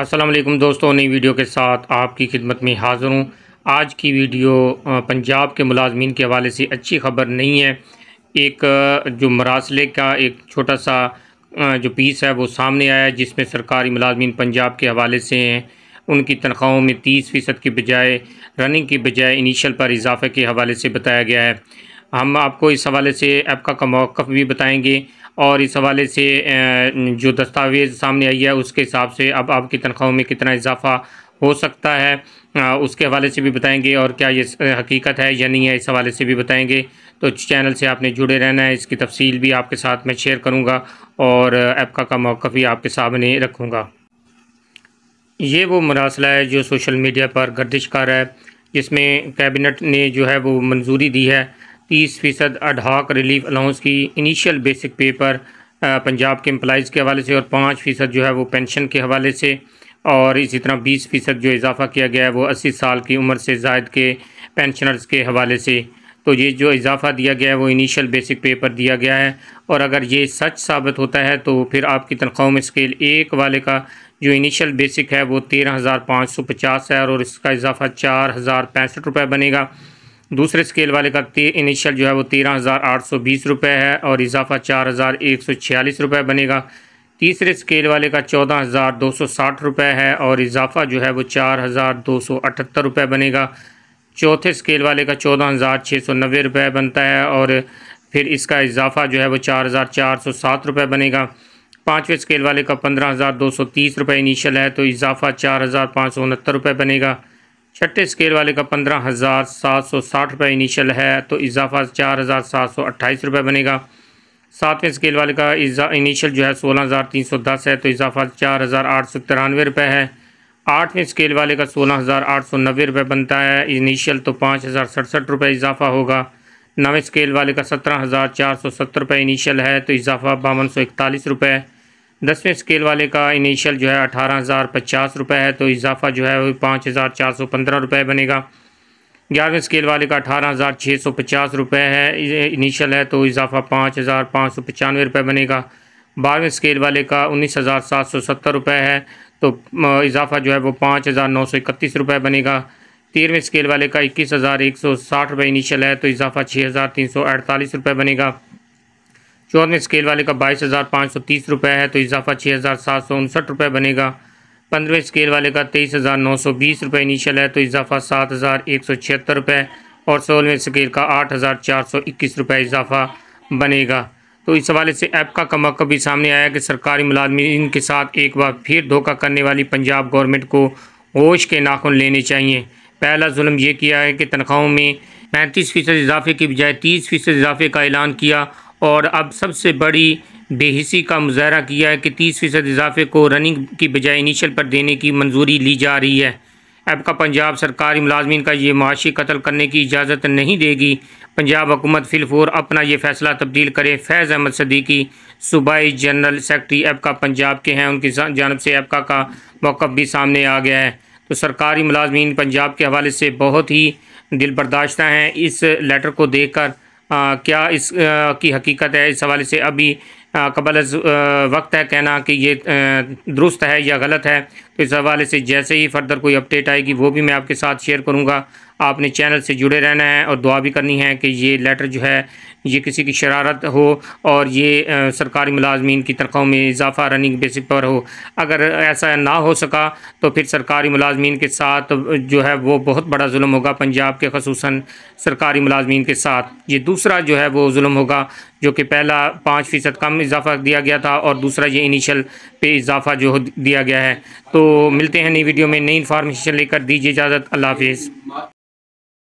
अस्सलाम वालेकुम दोस्तों, नई वीडियो के साथ आपकी खिदमत में हाज़िर हूँ। आज की वीडियो पंजाब के मुलाजमीन के हवाले से अच्छी ख़बर नहीं है। एक जो मरासले का एक छोटा सा जो पीस है वो सामने आया, जिसमें सरकारी मुलाजमीन पंजाब के हवाले से हैं। उनकी तनख्वाहों में 30% की बजाय रनिंग की बजाय इनिशियल पर इजाफे के हवाले से बताया गया है। हम आपको इस हवाले से आपका का मौक़िफ़ भी बताएंगे और इस हवाले से जो दस्तावेज़ सामने आई है उसके हिसाब से अब आपकी तनख्वाहों में कितना इजाफा हो सकता है उसके हवाले से भी बताएंगे, और क्या ये हकीकत है या नहीं है इस हवाले से भी बताएंगे। तो चैनल से आपने जुड़े रहना है, इसकी तफसील भी आपके साथ मैं शेयर करूँगा और आपका का मौक़िफ़ भी आपके सामने रखूँगा। ये वो मरासला है जो सोशल मीडिया पर गर्दिश कर रहा है, जिसमें कैबिनेट ने जो है वो मंजूरी दी है 30% अडहॉक रिलीफ अलाउंस की इनिशियल बेसिक पे पर पंजाब के एम्प्लॉइज़ के हवाले से, और 5% जो है वो पेंशन के हवाले से, और इसी तरह 20% जो इजाफ़ा किया गया है वो 80 साल की उम्र से ज़ायद के पेंशनर्स के हवाले से। तो ये जो इजाफ़ा दिया गया है वो इनिशियल बेसिक पे पर दिया गया है, और अगर ये सच साबित होता है तो फिर आपकी तनख्वाहों में स्केल 1 वाले का जो इनिशियल बेसिक है वो 13,550 है और इसका इजाफ़ा 4,065 बनेगा। दूसरे स्केल वाले का इनिशियल जो है वो 13,820 है और इजाफ़ा 4,146 बनेगा। तीसरे स्केल वाले का 14,260 है और इजाफ़ा जो है वो 4,278 बनेगा। चौथे स्केल वाले का 14,690 बनता है और फिर इसका इजाफ़ा जो है वो 4,407 बनेगा। पाँचवें स्केल वाले का 15,230 इनिशियल है तो इजाफ़ा 4,569 बनेगा। छठे स्केल वाले का 15,760 इनिशियल है तो इजाफ़ा 4,728 बनेगा। सातवें स्केल वाले का इनिशियल जो है 16,310 है तो इजाफ़ा 4,893 है। आठवें स्केल वाले का 16,890 बनता है इनिशियल तो 5,067 इजाफ़ा होगा। नवें स्केल वाले का 17,470 इनिशियल है तो इजाफ़ा 5241। दसवें स्केल वाले का इनिशियल जो है 18,050 है तो इजाफ़ा जो है वो 5,415 बनेगा। 11वें स्केल वाले का 18,650 है इनिशियल है तो इजाफ़ा 5,595 बनेगा। 12वें स्केल वाले का 19,770 है तो इजाफ़ा जो है वो 5,931 बनेगा। 13वें स्केल वाले का 21,160 इनिशियल है तो इजाफ़ा 6,348 बनेगा। 14वें स्केल वाले का 22,530 है तो इजाफ़ा 6,759 बनेगा। 15वें स्केल वाले का 23,920 इनिशियल है तो इजाफ़ा 7,176 और 16वें स्केल का 8,421 इजाफ़ा बनेगा। तो इस हवाले से ऐप का मौक़िफ़ भी सामने आया कि सरकारी मुलाज़मीन के साथ एक बार फिर धोखा करने वाली पंजाब गवर्नमेंट को होश के नाखून लेने चाहिए। पहला जुल्म ये किया है कि तनख्वाहों में 35% इजाफे की बजाय 30% इजाफे का ऐलान किया, और अब सबसे बड़ी बेहिसी का मुजाहरा किया है कि 30% इजाफे को रनिंग की बजाय इनिशियल पर देने की मंजूरी ली जा रही है। अब का पंजाब सरकारी मुलाजमीन का ये माशी कत्ल करने की इजाज़त नहीं देगी। पंजाब हुकूमत फिलफोर अपना ये फ़ैसला तब्दील करे। फैज़ अहमद सदीकी सूबाई जनरल सेक्रेटरी अब का पंजाब के हैं, उनकी जानब से अब का मौक़िफ़ भी सामने आ गया है। तो सरकारी मुलाजमीन पंजाब के हवाले से बहुत ही दिल बर्दाश्त हैं। इस लेटर को देख कर क्या इस की हकीकत है इस हवाले से अभी कबल अज़ वक्त है कहना कि ये दुरुस्त है या गलत है। तो इस हवाले से जैसे ही फर्दर कोई अपडेट आएगी वो भी मैं आपके साथ शेयर करूँगा। आपने चैनल से जुड़े रहना है और दुआ भी करनी है कि ये लेटर जो है ये किसी की शरारत हो और ये सरकारी मुलाजमीन की तनख्वाहों में इजाफ़ा रनिंग बेसिस पर हो। अगर ऐसा ना हो सका तो फिर सरकारी मुलाजमीन के साथ जो है वो बहुत बड़ा जुल्म होगा, पंजाब के ख़ुसूसन सरकारी मुलाजमीन के साथ। ये दूसरा जो है वो जुल्म होगा, जो कि पहला 5% कम इजाफ़ा दिया गया था और दूसरा ये इनिशियल पे इजाफ़ा जो दिया गया है। तो मिलते हैं नई वीडियो में, नई इन्फॉर्मेशन लेकर। दीजिए इजाज़त, अल्लाह हाफिज़।